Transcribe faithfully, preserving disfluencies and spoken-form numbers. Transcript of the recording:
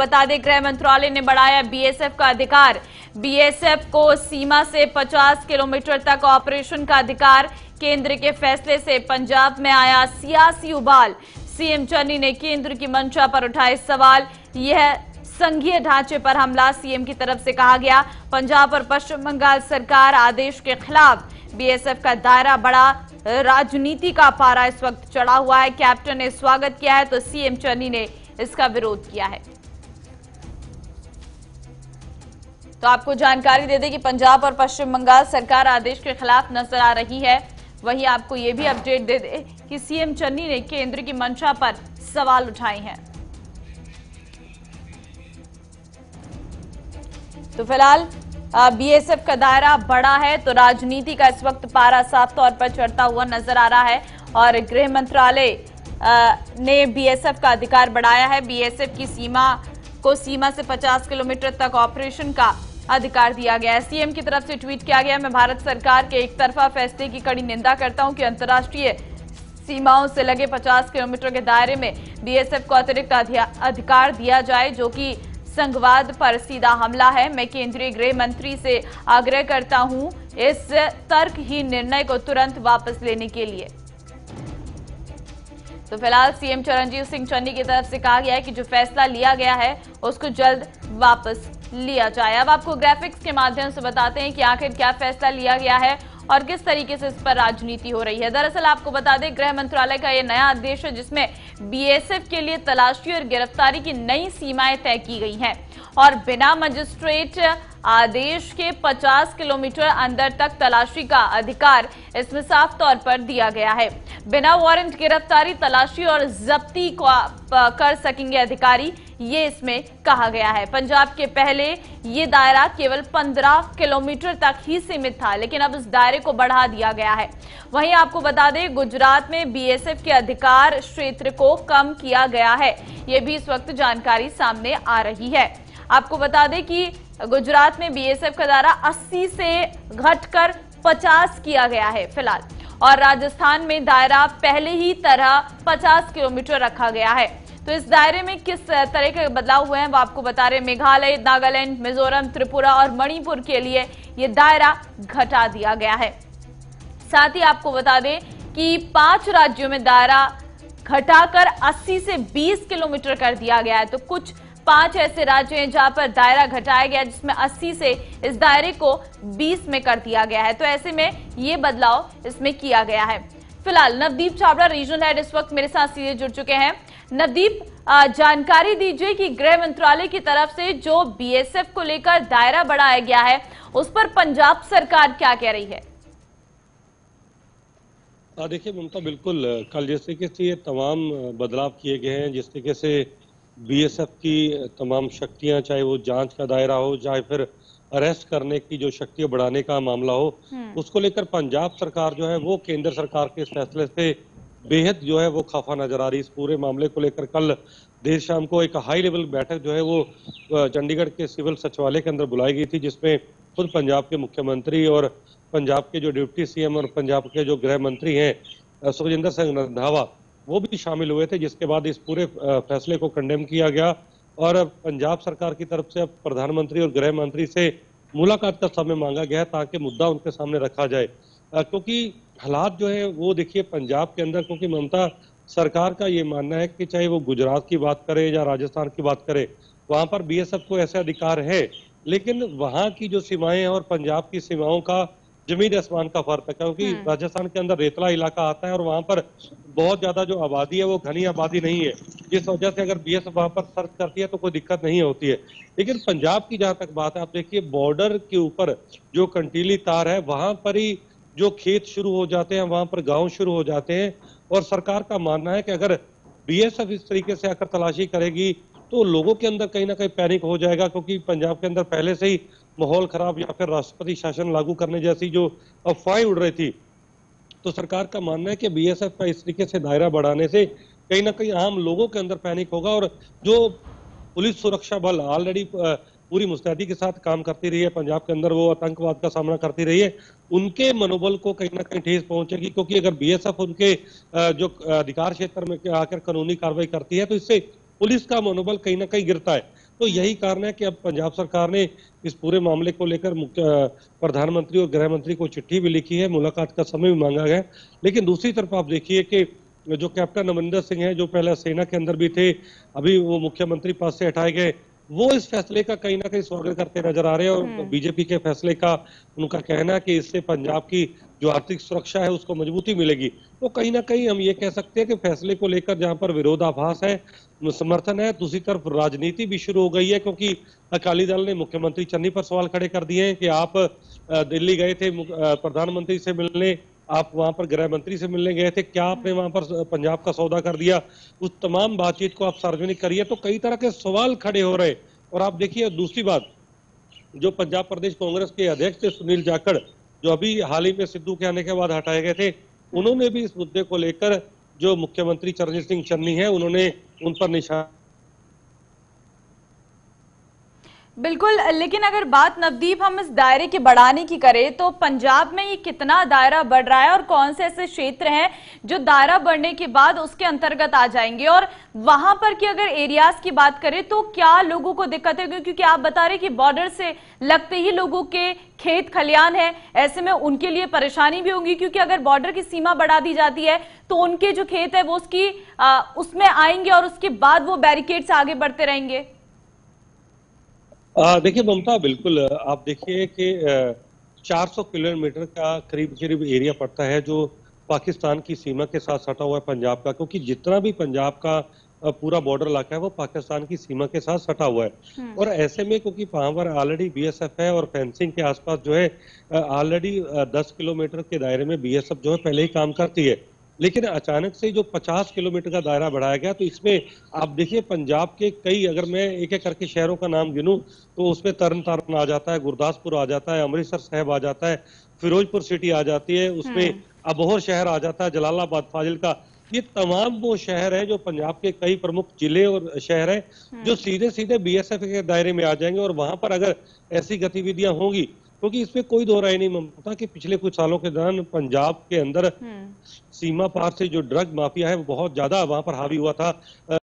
बता दें गृह मंत्रालय ने बढ़ाया बीएसएफ का अधिकार। बीएसएफ को सीमा से पचास किलोमीटर तक ऑपरेशन का अधिकार। केंद्र के फैसले से पंजाब में आया सियासी उबाल। सीएम चन्नी ने केंद्र की मंशा पर उठाए सवाल। यह संघीय ढांचे पर हमला, सीएम की तरफ से कहा गया। पंजाब और पश्चिम बंगाल सरकार आदेश के खिलाफ। बीएसएफ का दायरा बड़ा, राजनीति का पारा इस वक्त चढ़ा हुआ है। कैप्टन ने स्वागत किया है तो सीएम चन्नी ने इसका विरोध किया है। तो आपको जानकारी दे दें कि पंजाब और पश्चिम बंगाल सरकार आदेश के खिलाफ नजर आ रही है। वहीं आपको यह भी अपडेट दे दें कि सीएम चन्नी ने केंद्र की मंशा पर सवाल उठाए हैं। तो फिलहाल बीएसएफ का दायरा बड़ा है, तो राजनीति का इस वक्त पारा साफ तौर पर चढ़ता हुआ नजर आ रहा है। और गृह मंत्रालय ने बीएसएफ का अधिकार बढ़ाया है। बीएसएफ की सीमा को सीमा से पचास किलोमीटर तक ऑपरेशन का अधिकार दिया गया है। सीएम की तरफ से ट्वीट किया गया, मैं भारत सरकार के एक तरफा फैसले की कड़ी निंदा करता हूं कि अंतर्राष्ट्रीय सीमाओं से लगे पचास किलोमीटर के दायरे में बीएसएफ को अतिरिक्त अधिकार दिया जाए, जो कि संघवाद पर सीधा हमला है। मैं केंद्रीय गृह मंत्री से आग्रह करता हूं इस तर्कहीन निर्णय को तुरंत वापस लेने के लिए। तो फिलहाल सीएम चरणजीत सिंह चन्नी की तरफ से कहा गया है कि जो फैसला लिया गया है उसको जल्द वापस लिया जाए। अब आपको ग्राफिक्स के माध्यम से बताते हैं कि आखिर क्या फैसला लिया गया है और किस तरीके से इस पर राजनीति हो रही है। दरअसल आपको बता दें गृह मंत्रालय का यह नया आदेश है जिसमें बीएसएफ के लिए तलाशी और गिरफ्तारी की नई सीमाएं तय की गई हैं और बिना मजिस्ट्रेट आदेश के पचास किलोमीटर अंदर तक तलाशी का अधिकार इसमें साफ तौर पर दिया गया है। बिना वारंट गिरफ्तारी, तलाशी और जब्ती कर सकेंगे अधिकारी, ये इसमें कहा गया है। पंजाब के पहले ये दायरा केवल पंद्रह किलोमीटर तक ही सीमित था, लेकिन अब इस दायरे को बढ़ा दिया गया है। वहीं आपको बता दें गुजरात में बीएसएफ के अधिकार क्षेत्र को कम किया गया है, ये भी इस वक्त जानकारी सामने आ रही है। आपको बता दें कि गुजरात में बीएसएफ का दायरा अस्सी से घटकर पचास किया गया है फिलहाल, और राजस्थान में दायरा पहले ही तरह पचास किलोमीटर रखा गया है। तो इस दायरे में किस तरह के बदलाव हुए हैं वो आपको बता रहे हैं। मेघालय, नागालैंड, मिजोरम, त्रिपुरा और मणिपुर के लिए ये दायरा घटा दिया गया है। साथ ही आपको बता दें कि पांच राज्यों में दायरा घटाकर अस्सी से बीस किलोमीटर कर दिया गया है। तो कुछ पांच ऐसे राज्य हैं जहां पर दायरा घटाया गया जिसमें अस्सी से इस दायरे को बीस में कर दिया गया है। तो ऐसे में ये बदलाव इसमें किया गया है। फिलहाल नवदीप चावला रीजनल हेड इस वक्त मेरे साथ सीधे जुड़ चुके हैं। नवदीप, जानकारी दीजिए कि गृह मंत्रालय की तरफ से जो बीएसएफ को लेकर दायरा बढ़ाया गया है उस पर पंजाब सरकार क्या कह रही है? देखिए ममता, बिल्कुल कल जिस तरीके से ये तमाम बदलाव किए गए हैं, जिस तरीके से बीएसएफ की तमाम शक्तियां, चाहे वो जांच का दायरा हो, चाहे फिर अरेस्ट करने की जो शक्तियां बढ़ाने का मामला हो, उसको लेकर पंजाब सरकार जो है वो केंद्र सरकार के फैसले से बेहद जो है वो खफा नजर आ रही। इस पूरे मामले को लेकर कल देर शाम को एक हाई लेवल बैठक जो है वो चंडीगढ़ के सिविल सचिवालय के अंदर बुलाई गई थी, जिसमें खुद पंजाब के मुख्यमंत्री और पंजाब के जो डिप्टी सीएम और पंजाब के जो गृह मंत्री हैं सुखजिंदर सिंह नंदावा, वो भी शामिल हुए थे। जिसके बाद इस पूरे फैसले को कंडेम किया गया और अब पंजाब सरकार की तरफ से अब प्रधानमंत्री और गृह मंत्री से मुलाकात का समय मांगा गया ताकि मुद्दा उनके सामने रखा जाए, क्योंकि हालात जो है वो देखिए पंजाब के अंदर, क्योंकि ममता सरकार का ये मानना है कि चाहे वो गुजरात की बात करे या राजस्थान की बात करे, वहाँ पर बीएसएफ को ऐसे अधिकार है, लेकिन वहाँ की जो सीमाएं और पंजाब की सीमाओं का जमीन आसमान का फर्क है। क्योंकि राजस्थान के अंदर रेतला इलाका आता है और वहाँ पर बहुत ज्यादा जो आबादी है वो घनी आबादी नहीं है, जिस वजह से अगर बीएसएफ वहाँ पर सर्च करती है तो कोई दिक्कत नहीं होती है। लेकिन पंजाब की जहाँ तक बात है, आप देखिए बॉर्डर के ऊपर जो कंटीली तार है वहाँ पर ही जो खेत शुरू हो जाते हैं, वहाँ पर गांव शुरू हो जाते हैं। और सरकार का मानना है कि अगर बीएसएफ इस तरीके से आकर तलाशी करेगी तो लोगों के अंदर कहीं ना कहीं पैनिक हो जाएगा, क्योंकि पंजाब के अंदर पहले से ही माहौल खराब या फिर राष्ट्रपति शासन लागू करने जैसी जो अफवाहें उड़ रही थी। तो सरकार का मानना है कि बीएसएफ का इस तरीके से दायरा बढ़ाने से कहीं ना कहीं आम लोगों के अंदर पैनिक होगा। और जो पुलिस सुरक्षा बल ऑलरेडी पूरी मुस्तैदी के साथ काम करती रही है पंजाब के अंदर, वो आतंकवाद का सामना करती रही है, उनके मनोबल को कहीं ना कहीं ठेस पहुंचेगी, क्योंकि अगर बीएसएफ उनके जो अधिकार क्षेत्र में आकर कानूनी कार्रवाई करती है तो इससे पुलिस का मनोबल कहीं ना कहीं गिरता है। तो यही कारण है कि अब पंजाब सरकार ने इस पूरे मामले को लेकर प्रधानमंत्री और गृह मंत्री को चिट्ठी भी लिखी है, मुलाकात का समय भी मांगा गया। लेकिन दूसरी तरफ आप देखिए कि जो कैप्टन अमरिंदर सिंह है, जो पहले सेना के अंदर भी थे, अभी वो मुख्यमंत्री पद से हटाए गए, वो इस फैसले का कहीं ना कहीं स्वागत करते नजर आ रहे हैं और बीजेपी के फैसले का उनका कहना है कि इससे पंजाब की जो आर्थिक सुरक्षा है उसको मजबूती मिलेगी। तो कहीं ना कहीं हम ये कह सकते हैं कि फैसले को लेकर जहां पर विरोधाभास है, समर्थन है, दूसरी तरफ राजनीति भी शुरू हो गई है, क्योंकि अकाली दल ने मुख्यमंत्री चन्नी पर सवाल खड़े कर दिए हैं कि आप दिल्ली गए थे प्रधानमंत्री से मिलने, आप वहां पर गृह मंत्री से मिलने गए थे, क्या आपने वहां पर पंजाब का सौदा कर दिया? उस तमाम बातचीत को आप सार्वजनिक करिए। तो कई तरह के सवाल खड़े हो रहे। और आप देखिए दूसरी बात, जो पंजाब प्रदेश कांग्रेस के अध्यक्ष थे सुनील जाखड़, जो अभी हाल ही में सिद्धू के आने के बाद हटाए गए थे, उन्होंने भी इस मुद्दे को लेकर जो मुख्यमंत्री चरणजीत सिंह चन्नी है उन्होंने उन पर निशान। बिल्कुल, लेकिन अगर बात नवदीप हम इस दायरे के बढ़ाने की करें तो पंजाब में ये कितना दायरा बढ़ रहा है और कौन से ऐसे क्षेत्र हैं जो दायरा बढ़ने के बाद उसके अंतर्गत आ जाएंगे, और वहां पर की अगर एरियाज की बात करें तो क्या लोगों को दिक्कत है? क्योंकि आप बता रहे कि बॉर्डर से लगते ही लोगों के खेत खलियान है, ऐसे में उनके लिए परेशानी भी होगी, क्योंकि अगर बॉर्डर की सीमा बढ़ा दी जाती है तो उनके जो खेत है वो उसकी आ, उसमें आएंगे और उसके बाद वो बैरिकेड से आगे बढ़ते रहेंगे। देखिए ममता, बिल्कुल आप देखिए कि चार सौ किलोमीटर का करीब करीब एरिया पड़ता है जो पाकिस्तान की सीमा के साथ सटा हुआ है पंजाब का, क्योंकि जितना भी पंजाब का पूरा बॉर्डर इलाका है वो पाकिस्तान की सीमा के साथ सटा हुआ है। और ऐसे में क्योंकि वहां पर ऑलरेडी बीएसएफ है और फेंसिंग के आसपास जो है ऑलरेडी दस किलोमीटर के दायरे में बीएसएफ जो है पहले ही काम करती है, लेकिन अचानक से जो पचास किलोमीटर का दायरा बढ़ाया गया, तो इसमें आप देखिए पंजाब के कई, अगर मैं एक एक करके शहरों का नाम गिनूं तो उसमें तरन तारण आ जाता है, गुरदासपुर आ जाता है, अमृतसर शहर आ जाता है, फिरोजपुर सिटी आ जाती है, उसमें अबोहर शहर आ जाता है, जलालाबाद फाजिल का, ये तमाम वो शहर है जो पंजाब के कई प्रमुख जिले और शहर है जो सीधे सीधे बीएसएफ के दायरे में आ जाएंगे। और वहां पर अगर ऐसी गतिविधियां होंगी, क्योंकि इसमें कोई दो राय नहीं ममता कि पिछले कुछ सालों के दौरान पंजाब के अंदर सीमा पार से जो ड्रग माफिया है वो बहुत ज्यादा वहां पर हावी हुआ था।